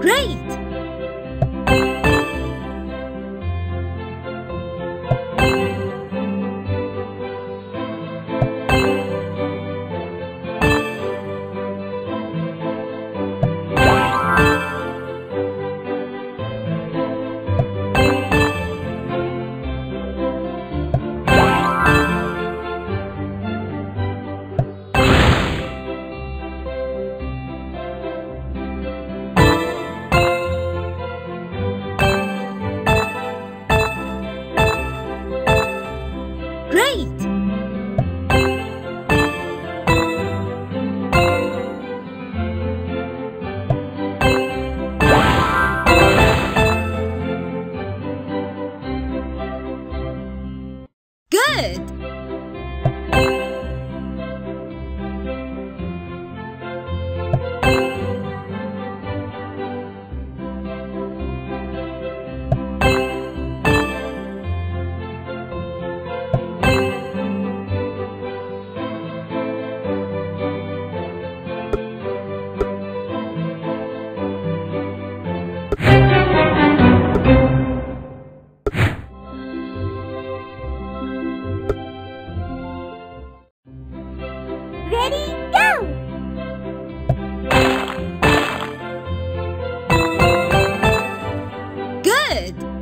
Great! Good!